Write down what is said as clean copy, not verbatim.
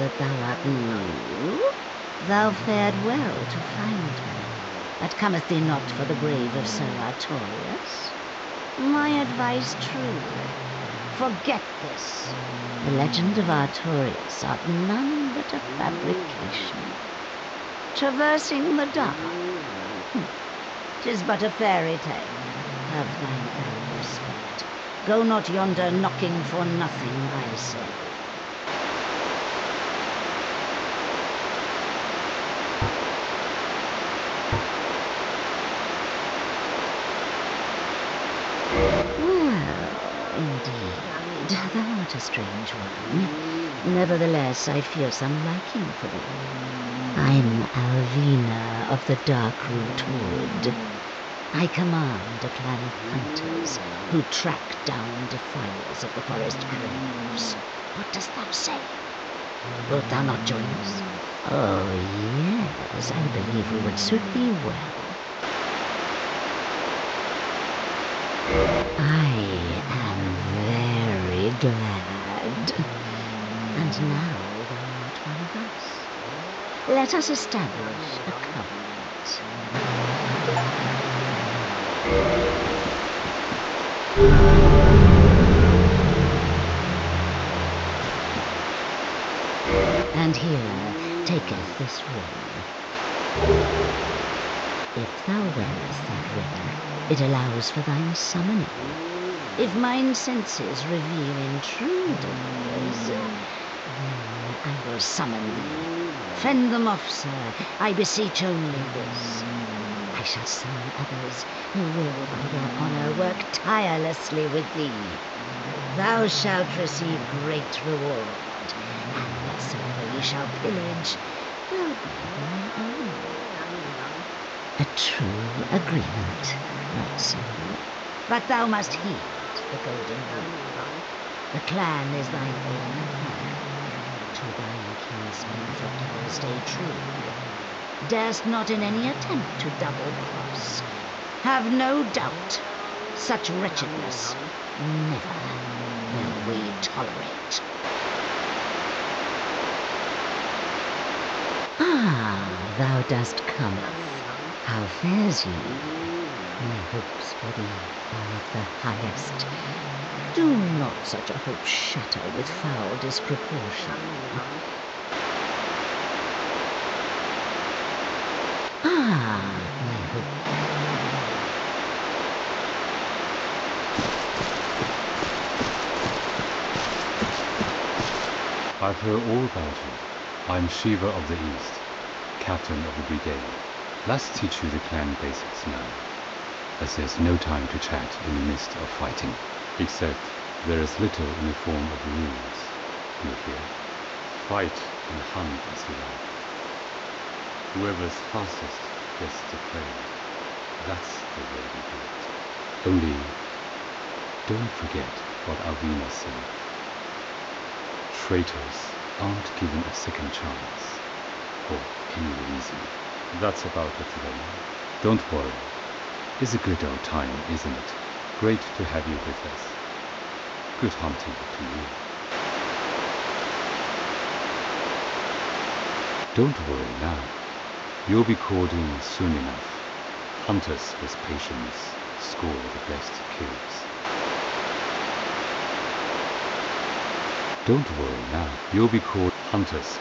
that thou art new, thou fared well to find me, but comest thee not for the grave of Sir Artorius? My advice truly, forget this. The legend of Artorius art none but a fabrication. Traversing the dark, 'tis but a fairy tale. Have thine own respect. Go not yonder knocking for nothing, I say. Well, indeed, thou art a strange one. Nevertheless, I feel some liking for thee. I'm Alvina of the Darkroot Wood. I command a clan of hunters who track down defilers of the forest graves. What dost thou say? Wilt thou not join us? Oh, yes, I believe we would suit thee well. I am very glad. And now thou art one of us. Let us establish a covenant. And here taketh this ring. If thou wearest that ring, it allows for thine summoning. If mine senses reveal intruders, then I will summon thee. Fend them off, sir, I beseech only this. I shall summon others who will, by their honour, work tirelessly with thee. Thou shalt receive great reward, and whatsoever ye shall pillage will be thy own. A true agreement, not so? But thou must heed the golden rule. The clan is thine own clan. To thine kinsmen forever stay true. Darest not in any attempt to double-cross. Have no doubt, such wretchedness never will we tolerate. Ah, thou dost cometh. How fares ye? My hopes for thee are of the highest. Do not such a hope shatter with foul disproportion. I've heard all about you. I'm Shiva of the East, captain of the brigade. Let's teach you the clan basics now, as there's no time to chat in the midst of fighting. Except there is little in the form of rules. You hear? Fight and hunt as you like. Whoever's fastest gets the prey. That's the way you do it. Only, don't forget what Alvina said. Traitors aren't given a second chance, for any reason. That's about it then. Don't worry, it's a good old time, isn't it? Great to have you with us. Good hunting to you. Don't worry now, you'll be called in soon enough. Hunters with patience score the best kills. Don't worry now, you'll be called hunters.